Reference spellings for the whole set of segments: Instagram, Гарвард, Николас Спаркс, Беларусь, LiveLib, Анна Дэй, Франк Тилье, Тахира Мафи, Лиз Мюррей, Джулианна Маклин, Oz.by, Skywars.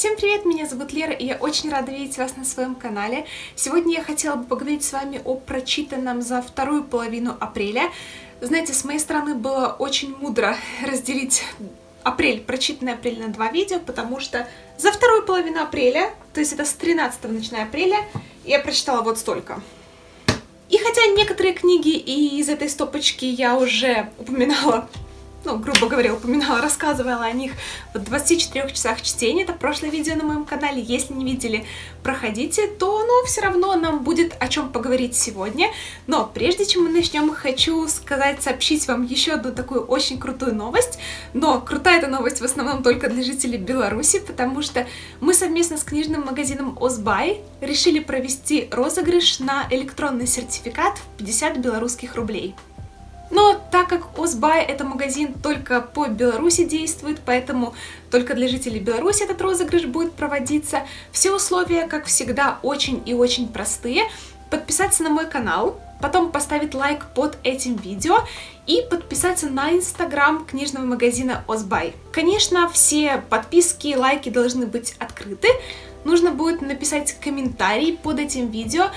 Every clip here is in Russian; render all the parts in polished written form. Всем привет, меня зовут Лера, и я очень рада видеть вас на своем канале. Сегодня я хотела бы поговорить с вами о прочитанном за вторую половину апреля. Знаете, с моей стороны было очень мудро разделить апрель, прочитанный апрель, на два видео, потому что за вторую половину апреля, то есть это с 13 начиная апреля, я прочитала вот столько. И хотя некоторые книги из этой стопочки я уже упоминала, ну, грубо говоря, рассказывала о них в 24 часах чтения, это прошлое видео на моем канале, если не видели, проходите, то, ну, все равно нам будет о чем поговорить сегодня. Но прежде чем мы начнем, хочу сообщить вам еще одну такую очень крутую новость, но крутая эта новость в основном только для жителей Беларуси, потому что мы совместно с книжным магазином Oz.by решили провести розыгрыш на электронный сертификат в 50 белорусских рублей. Но так как Oz.by — это магазин только по Беларуси действует, поэтому только для жителей Беларуси этот розыгрыш будет проводиться. Все условия, как всегда, очень и очень простые. Подписаться на мой канал, потом поставить лайк под этим видео и подписаться на инстаграм книжного магазина Oz.by. Конечно, все подписки, лайки должны быть открыты. Нужно будет написать комментарий под этим видео,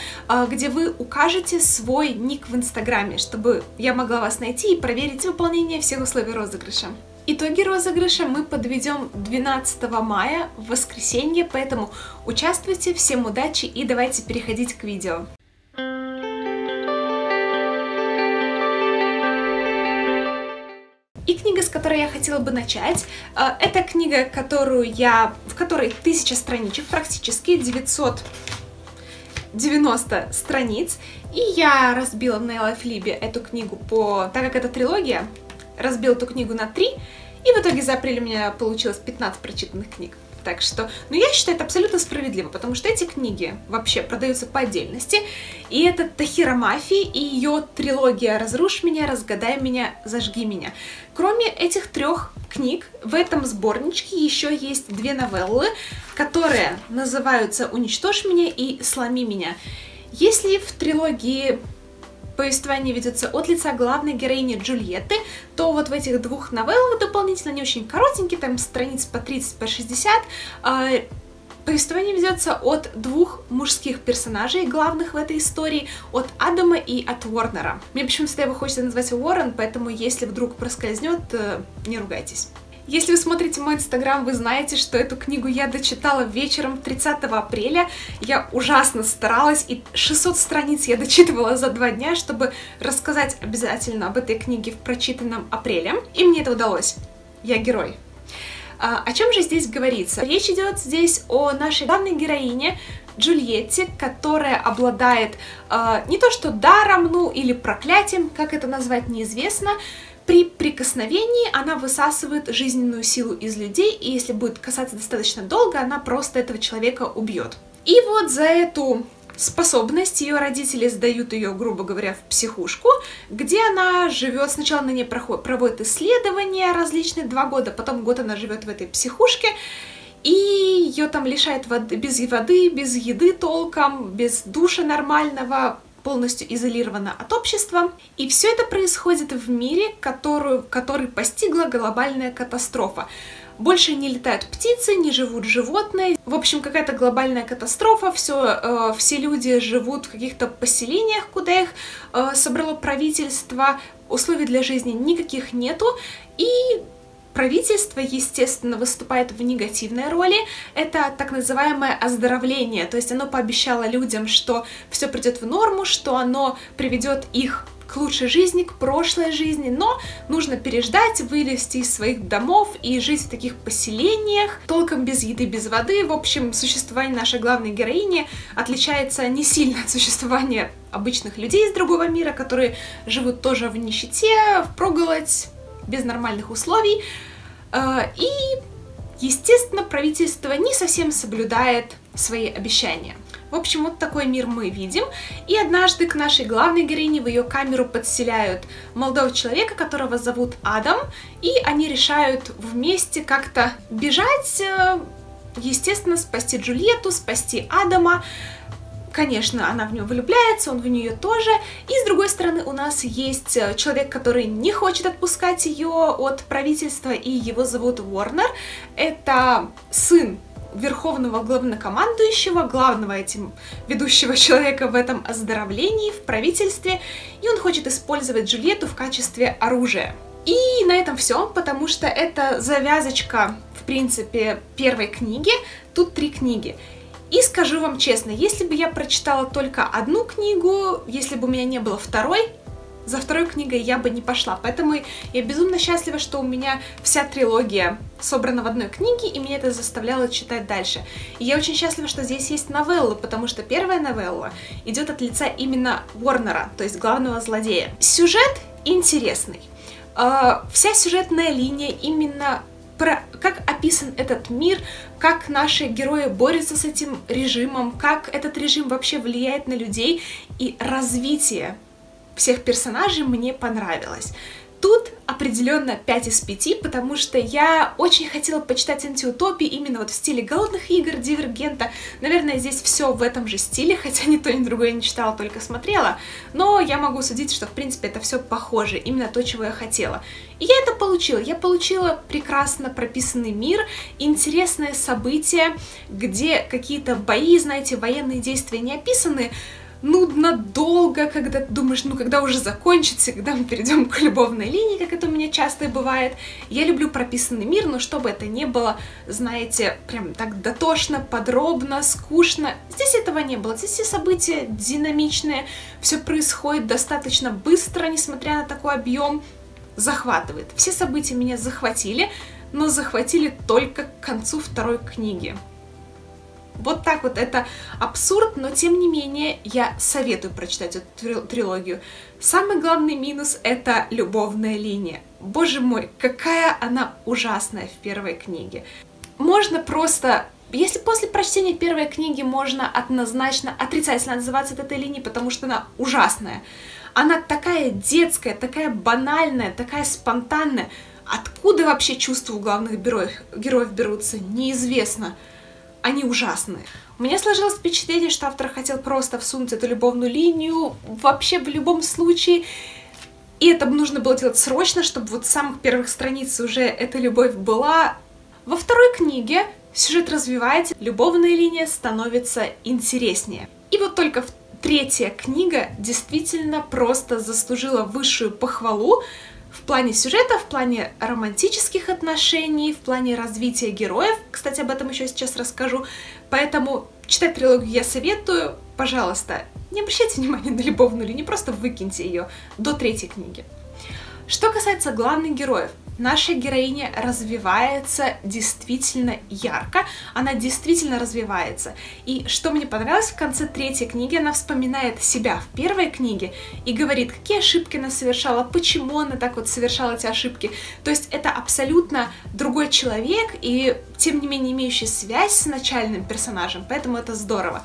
где вы укажете свой ник в инстаграме, чтобы я могла вас найти и проверить выполнение всех условий розыгрыша. Итоги розыгрыша мы подведем 12 мая в воскресенье, поэтому участвуйте, всем удачи и давайте переходить к видео. И книга, с которой я хотела бы начать, это книга, в которой 1000 страничек, практически 990 страниц. И я разбила на LiveLib эту книгу так как это трилогия, разбила эту книгу на 3, и в итоге за апрель у меня получилось 15 прочитанных книг. Так что, ну, я считаю, это абсолютно справедливо, потому что эти книги вообще продаются по отдельности. И это Тахира Мафи и ее трилогия «Разрушь меня», «Разгадай меня», «Зажги меня». Кроме этих трех книг, в этом сборничке еще есть две новеллы, которые называются «Уничтожь меня» и «Сломи меня». Если в трилогии повествование ведется от лица главной героини Джульетты, то вот в этих двух новеллах дополнительно, они очень коротенькие, там страниц по 30, по 60, повествование ведется от двух мужских персонажей, главных в этой истории, от Адама и от Уорнера. Мне почему-то его хочется назвать Уоррен, поэтому если вдруг проскользнет, не ругайтесь. Если вы смотрите мой инстаграм, вы знаете, что эту книгу я дочитала вечером 30 апреля. Я ужасно старалась, и 600 страниц я дочитывала за 2 дня, чтобы рассказать обязательно об этой книге в прочитанном апреле. И мне это удалось. Я герой. О чем же здесь говорится? Речь идет здесь о нашей главной героине Джульетте, которая обладает не то что даром, ну или проклятием, как это назвать, неизвестно. При прикосновении она высасывает жизненную силу из людей, и если будет касаться достаточно долго, она просто этого человека убьет. И вот за эту способность ее родители сдают ее, грубо говоря, в психушку, где она живет, сначала на ней проводят исследования различные 2 года, потом год она живет в этой психушке, и ее там лишают воды, без еды толком, без душа нормального, полностью изолирована от общества. И все это происходит в мире, который постигла глобальная катастрофа. Больше не летают птицы, не живут животные. В общем, какая-то глобальная катастрофа. Все люди живут в каких-то поселениях, куда их собрало правительство. Условий для жизни никаких нету. И правительство, естественно, выступает в негативной роли. Это так называемое оздоровление, то есть оно пообещало людям, что все придет в норму, что оно приведет их к лучшей жизни, к прошлой жизни, но нужно переждать, вылезти из своих домов и жить в таких поселениях, толком без еды, без воды. В общем, существование нашей главной героини отличается не сильно от существования обычных людей из другого мира, которые живут тоже в нищете, впроголодь, без нормальных условий, и, естественно, правительство не совсем соблюдает свои обещания. В общем, вот такой мир мы видим, и однажды к нашей главной героине в ее камеру подселяют молодого человека, которого зовут Адам, и они решают вместе как-то бежать, естественно, спасти Джульетту, спасти Адама. Конечно, она в него влюбляется, он в нее тоже. И с другой стороны, у нас есть человек, который не хочет отпускать ее от правительства, и его зовут Уорнер. Это сын верховного главнокомандующего, главного этим ведущего человека в этом оздоровлении, в правительстве, и он хочет использовать Джульетту в качестве оружия. И на этом все, потому что это завязочка, в принципе, первой книги. Тут 3 книги. И скажу вам честно, если бы я прочитала только 1 книгу, если бы у меня не было 2-й, за 2-й книгой я бы не пошла. Поэтому я безумно счастлива, что у меня вся трилогия собрана в 1 книге, и меня это заставляло читать дальше. И я очень счастлива, что здесь есть новелла, потому что первая новелла идет от лица именно Уорнера, то есть главного злодея. Сюжет интересный. Вся сюжетная линия именно про как описан этот мир, как наши герои борются с этим режимом, как этот режим вообще влияет на людей, и развитие всех персонажей мне понравилось. Тут определенно 5 из 5, потому что я очень хотела почитать антиутопии именно вот в стиле «Голодных игр», «Дивергента». Наверное, здесь все в этом же стиле, хотя ни то, ни другое не читала, только смотрела. Но я могу судить, что, в принципе, это все похоже, именно то, чего я хотела. И я это получила. Я получила прекрасно прописанный мир, интересное событие, где какие-то бои, знаете, военные действия не описаны, нудно, долго, когда ты думаешь, ну когда уже закончится, когда мы перейдем к любовной линии, как это у меня часто и бывает. Я люблю прописанный мир, но чтобы это не было, знаете, прям так дотошно, подробно, скучно. Здесь этого не было, здесь все события динамичные, все происходит достаточно быстро, несмотря на такой объем, захватывает. Все события меня захватили, но захватили только к концу 2-й книги. Вот так вот, это абсурд, но тем не менее я советую прочитать эту трилогию. Самый главный минус — это любовная линия. Боже мой, какая она ужасная в 1-й книге. Можно просто... Если после прочтения 1-й книги можно однозначно отрицательно отзываться от этой линии, потому что она ужасная. Она такая детская, такая банальная, такая спонтанная. Откуда вообще чувства у главных героев берутся, неизвестно. Они ужасные. У меня сложилось впечатление, что автор хотел просто всунуть эту любовную линию вообще в любом случае. И это нужно было делать срочно, чтобы вот с самых первых страниц уже эта любовь была. Во 2-й книге сюжет развивается, любовная линия становится интереснее. И вот только 3-я книга действительно просто заслужила высшую похвалу в плане сюжета, в плане романтических отношений, в плане развития героев. Кстати, об этом еще сейчас расскажу. Поэтому читать трилогию я советую. Пожалуйста, не обращайте внимания на любовную линию, просто выкиньте ее до 3-й книги. Что касается главных героев. Наша героиня развивается действительно ярко, она действительно развивается. И что мне понравилось, в конце 3-й книги она вспоминает себя в 1-й книге и говорит, какие ошибки она совершала, почему она так вот совершала эти ошибки. То есть это абсолютно другой человек и, тем не менее, имеющий связь с начальным персонажем, поэтому это здорово.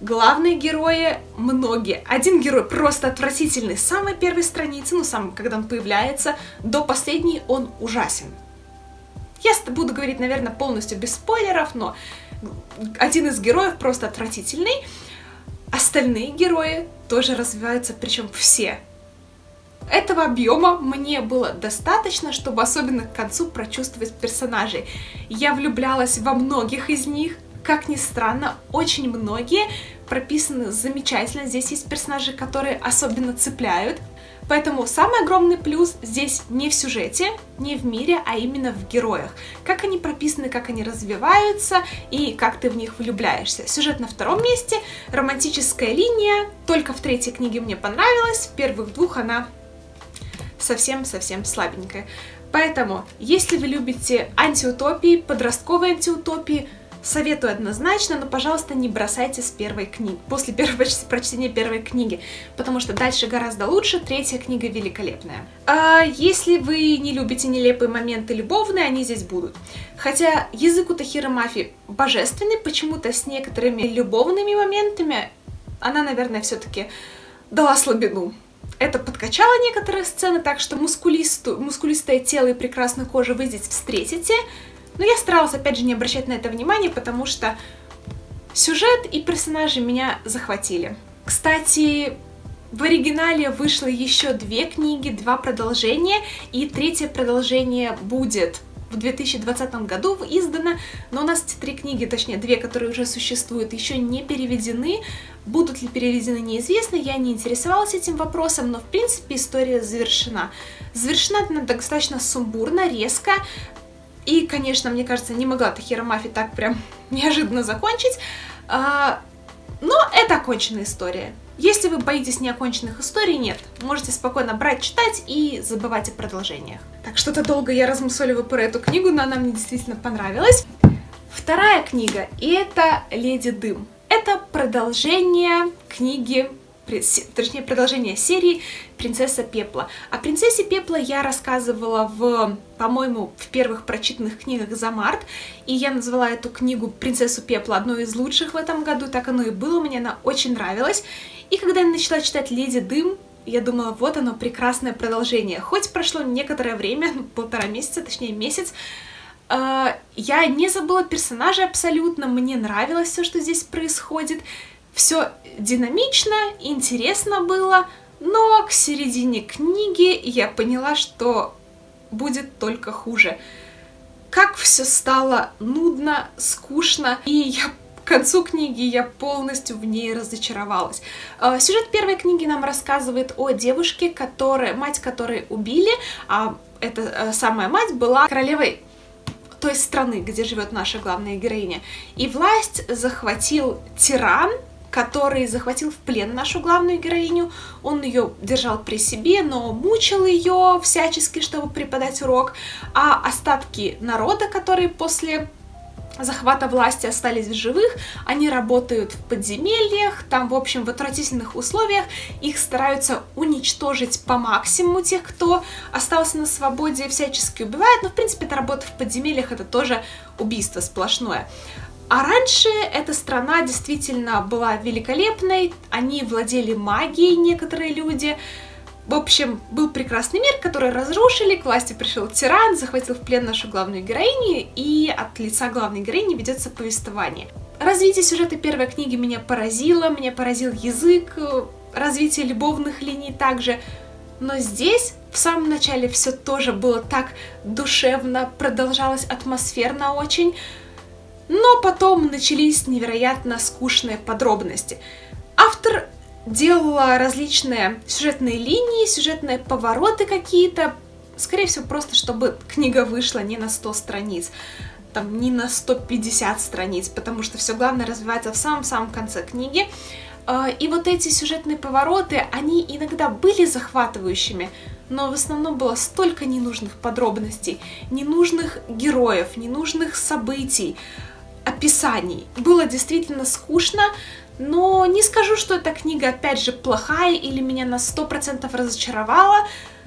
Главные герои многие. Один герой просто отвратительный с самой первой страницы, ну, когда он появляется, до последней он ужасен. Я буду говорить, наверное, полностью без спойлеров, но один из героев просто отвратительный. Остальные герои тоже развиваются, причем все. Этого объема мне было достаточно, чтобы особенно к концу прочувствовать персонажей. Я влюблялась во многих из них. Как ни странно, очень многие прописаны замечательно. Здесь есть персонажи, которые особенно цепляют. Поэтому самый огромный плюс здесь не в сюжете, не в мире, а именно в героях. Как они прописаны, как они развиваются и как ты в них влюбляешься. Сюжет на 2-м месте, романтическая линия только в 3-й книге мне понравилась, в 1-х 2 она совсем-совсем слабенькая. Поэтому, если вы любите антиутопии, подростковые антиутопии, советую однозначно, но, пожалуйста, не бросайте с 1-й книги, после прочтения 1-й книги, потому что дальше гораздо лучше, 3-я книга великолепная. А если вы не любите нелепые моменты любовные, они здесь будут. Хотя язык у Тахиры Мафи божественный, почему-то с некоторыми любовными моментами она, наверное, все-таки дала слабину. Это подкачало некоторые сцены, так что мускулистое тело и прекрасную кожу вы здесь встретите. Но я старалась, опять же, не обращать на это внимание, потому что сюжет и персонажи меня захватили. Кстати, в оригинале вышло еще 2 книги, 2 продолжения, и 3-е продолжение будет в в 2020 году издана, но у нас эти три книги, точнее две, которые уже существуют, еще не переведены. Будут ли переведены, неизвестно, я не интересовалась этим вопросом, но в принципе история завершена. Завершена она достаточно сумбурно, резко. И, конечно, мне кажется, не могла Тахира Мафи так прям неожиданно закончить. Но это оконченная история. Если вы боитесь неоконченных историй, нет. Можете спокойно брать, читать и забывать о продолжениях. Так, что-то долго я размусоливаю про эту книгу, но она мне действительно понравилась. Вторая книга, и это «Леди Дым». Это продолжение книги, точнее продолжение серии «Принцесса Пепла». О «Принцессе Пепла» я рассказывала в, по-моему, в первых прочитанных книгах за март, и я назвала эту книгу «Принцессу Пепла» одной из лучших в этом году, так оно и было, мне она очень нравилась. И когда я начала читать «Леди Дым», я думала, вот оно, прекрасное продолжение. Хоть прошло некоторое время, полтора месяца, точнее месяц, я не забыла персонажей абсолютно, мне нравилось все, что здесь происходит, все динамично, интересно было, но к середине книги я поняла, что будет только хуже. Как все стало нудно, скучно, и я к концу книги я полностью в ней разочаровалась. Сюжет первой книги нам рассказывает о девушке, мать которой убили, а эта самая мать была королевой той страны, где живет наша главная героиня. И власть захватил тиран, который захватил в плен нашу главную героиню. Он ее держал при себе, но мучил ее всячески, чтобы преподать урок. А остатки народа, которые после захвата власти остались в живых, они работают в подземельях, там, в общем, в отвратительных условиях, их стараются уничтожить по максимуму, тех, кто остался на свободе, всячески убивают, но, в принципе, эта работа в подземельях — это тоже убийство сплошное. А раньше эта страна действительно была великолепной, они владели магией, некоторые люди. В общем, был прекрасный мир, который разрушили, к власти пришел тиран, захватил в плен нашу главную героиню, и от лица главной героини ведется повествование. Развитие сюжета первой книги меня поразило, меня поразил язык, развитие любовных линий также, но здесь в самом начале все тоже было так душевно, продолжалось атмосферно очень, но потом начались невероятно скучные подробности. Автор делала различные сюжетные линии, сюжетные повороты какие-то, скорее всего, просто чтобы книга вышла не на 100 страниц, там, не на 150 страниц, потому что все главное развивается в самом-самом конце книги. И вот эти сюжетные повороты, они иногда были захватывающими, но в основном было столько ненужных подробностей, ненужных героев, ненужных событий, описаний. Было действительно скучно. Но не скажу, что эта книга, опять же, плохая или меня на 100% разочаровала,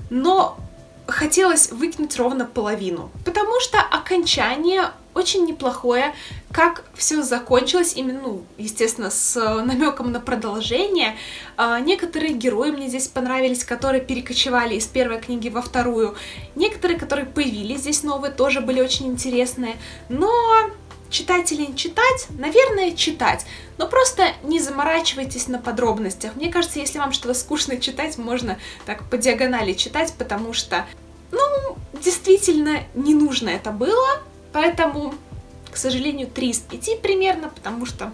но хотелось выкинуть ровно половину, потому что окончание очень неплохое, как все закончилось, именно, ну, естественно, с намеком на продолжение. Некоторые герои мне здесь понравились, которые перекочевали из первой книги во вторую, некоторые, которые появились здесь новые, тоже были очень интересные, но... Читать или не читать? Наверное, читать. Но просто не заморачивайтесь на подробностях. Мне кажется, если вам что-то скучно читать, можно так по диагонали читать, потому что, ну, действительно не нужно это было. Поэтому, к сожалению, 3 из 5 примерно, потому что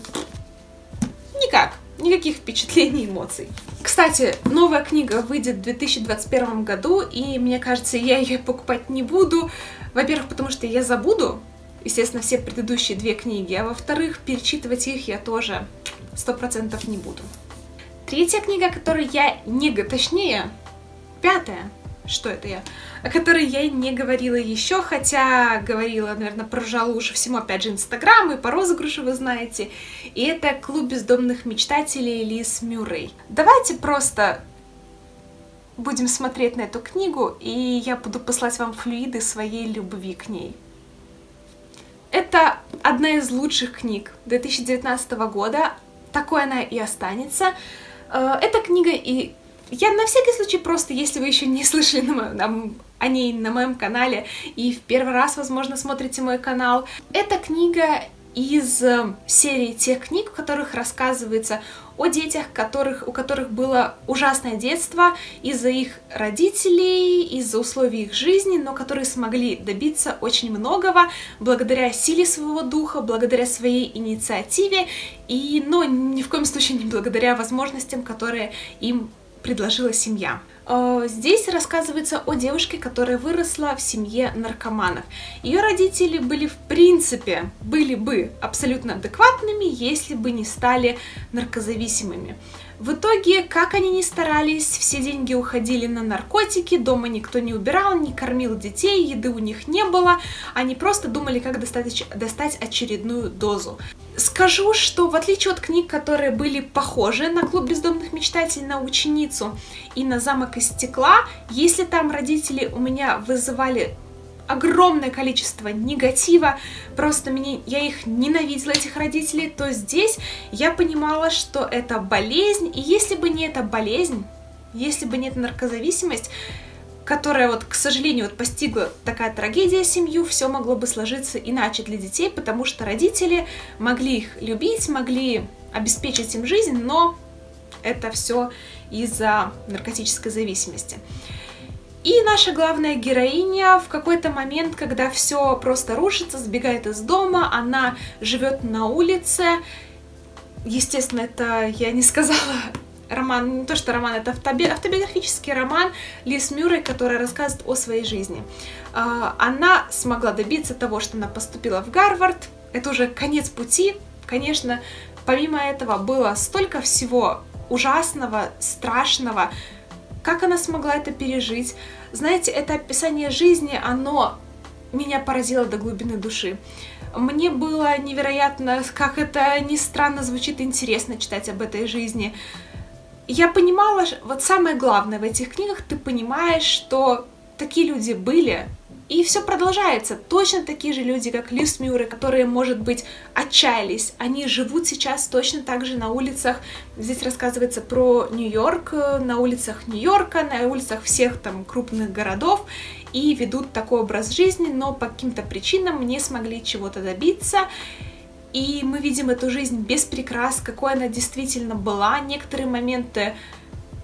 никак. Никаких впечатлений и эмоций. Кстати, новая книга выйдет в 2021 году, и мне кажется, я ее покупать не буду. Во-первых, потому что я забуду, естественно, все предыдущие две книги, а во-вторых, перечитывать их я тоже 100% не буду. Третья книга, пятая, о которой я не говорила еще, хотя говорила, наверное, прожала уши всему, опять же, Инстаграм и по розыгрышу, вы знаете, и это «Клуб бездомных мечтателей» Лиз Мюррей. Давайте просто будем смотреть на эту книгу, и я буду посылать вам флюиды своей любви к ней. Это одна из лучших книг 2019 года, такой она и останется. Эта книга, и я на всякий случай просто, если вы еще не слышали о ней на моем канале и в первый раз, возможно, смотрите мой канал, эта книга из серии тех книг, в которых рассказывается о детях, у которых было ужасное детство из-за их родителей, из-за условий их жизни, но которые смогли добиться очень многого благодаря силе своего духа, благодаря своей инициативе, но ни в коем случае не благодаря возможностям, которые им предложила семья. Здесь рассказывается о девушке, которая выросла в семье наркоманов. Ее родители были, в принципе, абсолютно адекватными, если бы не стали наркозависимыми. В итоге, как они ни старались, все деньги уходили на наркотики, дома никто не убирал, не кормил детей, еды у них не было, они просто думали, как достать очередную дозу. Скажу, что в отличие от книг, которые были похожи на «Клуб бездомных мечтателей», на «Ученицу» и на «Замок из стекла», если там родители у меня вызывали огромное количество негатива, просто я их ненавидела, этих родителей, то здесь я понимала, что это болезнь, и если бы не эта болезнь, если бы не эта наркозависимость, которая, к сожалению, постигла такая трагедия семью, все могло бы сложиться иначе для детей, потому что родители могли их любить, могли обеспечить им жизнь, но это все из-за наркотической зависимости. И наша главная героиня в какой-то момент, когда все просто рушится, сбегает из дома, она живет на улице. Естественно, это я не сказала... Роман, не то что роман, это автобиографический роман Лиз Мюррей, которая рассказывает о своей жизни. Она смогла добиться того, что она поступила в Гарвард. Это уже конец пути. Конечно, помимо этого было столько всего ужасного, страшного. Как она смогла это пережить? Знаете, это описание жизни, оно меня поразило до глубины души. Мне было невероятно, как это ни странно звучит, интересно читать об этой жизни. Я понимала, самое главное в этих книгах, ты понимаешь, что такие люди были, и все продолжается. Точно такие же люди, как Лиз Мюррей, которые, может быть, отчаялись, они живут сейчас точно так же на улицах. Здесь рассказывается про Нью-Йорк, на улицах Нью-Йорка, на улицах всех там крупных городов, и ведут такой образ жизни, но по каким-то причинам не смогли чего-то добиться. И мы видим эту жизнь без прикрас, какой она действительно была. Некоторые моменты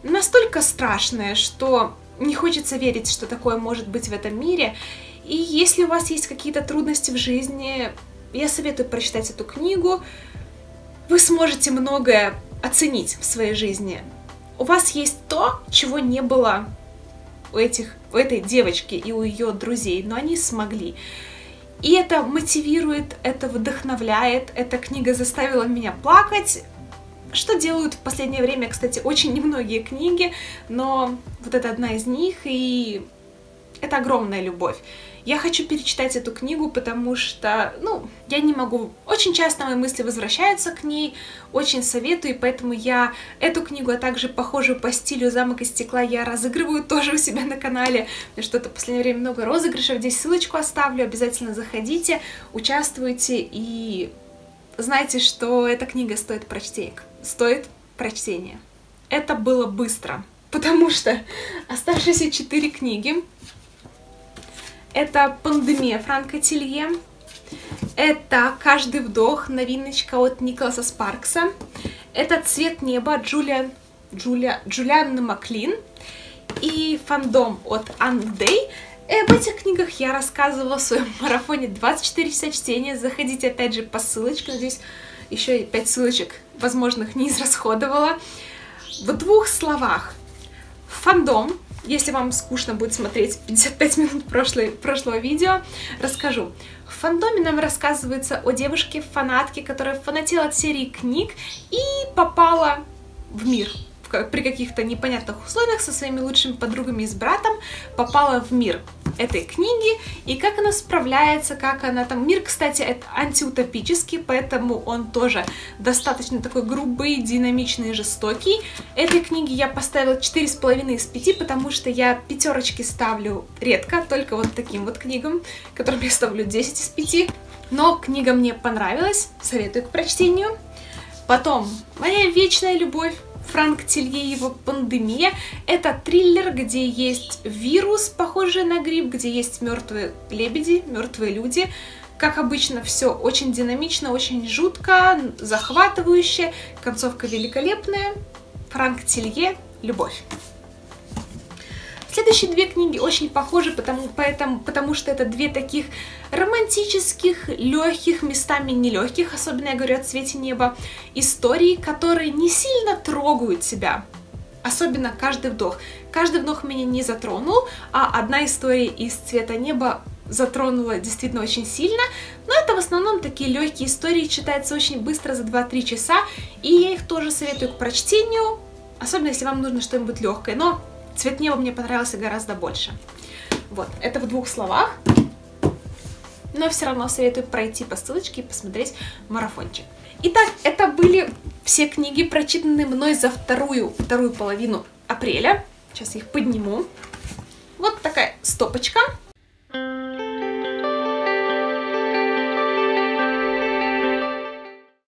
настолько страшные, что не хочется верить, что такое может быть в этом мире. И если у вас есть какие-то трудности в жизни, я советую прочитать эту книгу. Вы сможете многое оценить в своей жизни. У вас есть то, чего не было у этой девочки и у ее друзей, но они смогли. И это мотивирует, это вдохновляет, эта книга заставила меня плакать, что делают в последнее время, кстати, очень немногие книги, но вот это одна из них, и это огромная любовь. Я хочу перечитать эту книгу, потому что, я не могу, очень часто мои мысли возвращаются к ней, очень советую, и поэтому я эту книгу, а также похожую по стилю «Замок из стекла», я разыгрываю тоже у себя на канале, что-то в последнее время много розыгрышев, здесь ссылочку оставлю, обязательно заходите, участвуйте, и знайте, что эта книга стоит прочтения. Это было быстро, потому что оставшиеся 4 книги, это «Пандемия» Франка Тилье, это «Каждый вдох», новиночка от Николаса Спаркса, это «Цвет неба» Джулианны Маклин и «Фандом» от Анны Дэй. Об этих книгах я рассказывала в своем марафоне 24 часа чтения. Заходите опять же по ссылочке, здесь еще 5 ссылочек возможных не израсходовала. В 2 словах, «Фандом», если вам скучно будет смотреть 55 минут прошлого видео, расскажу. В «Фандоме» нам рассказывается о девушке-фанатке, которая фанатела от серии книг и попала в мир. При каких-то непонятных условиях со своими лучшими подругами и с братом попала в мир этой книги. И как она справляется, как она там... Мир, кстати, это антиутопический, поэтому он тоже достаточно такой грубый, динамичный, жестокий. Этой книге я поставила 4,5 из 5, потому что я 5 ставлю редко, только вот таким вот книгам, которым я ставлю 10 из 5. Но книга мне понравилась, советую к прочтению. Потом «Моя вечная любовь» Франк Тилье, его «Пандемия». Это триллер, где есть вирус, похожий на грипп, где есть мертвые лебеди, мертвые люди. Как обычно, все очень динамично, очень жутко, захватывающе. Концовка великолепная. Франк Тилье «Любовь». Следующие две книги очень похожи, потому что это две таких романтических, легких, местами нелегких, особенно я говорю о «Цвете неба», истории, которые не сильно трогают тебя. Особенно каждый вдох. Каждый вдох меня не затронул, а одна история из «Цвета неба» затронула действительно очень сильно, но это в основном такие легкие истории, читаются очень быстро, за 2-3 часа, и я их тоже советую к прочтению, особенно если вам нужно что-нибудь легкое, но «Цвет неба» мне понравился гораздо больше. Вот, это в двух словах, но все равно советую пройти по ссылочке и посмотреть марафончик. Итак, это были все книги, прочитанные мной за вторую половину апреля. Сейчас я их подниму. Вот такая стопочка.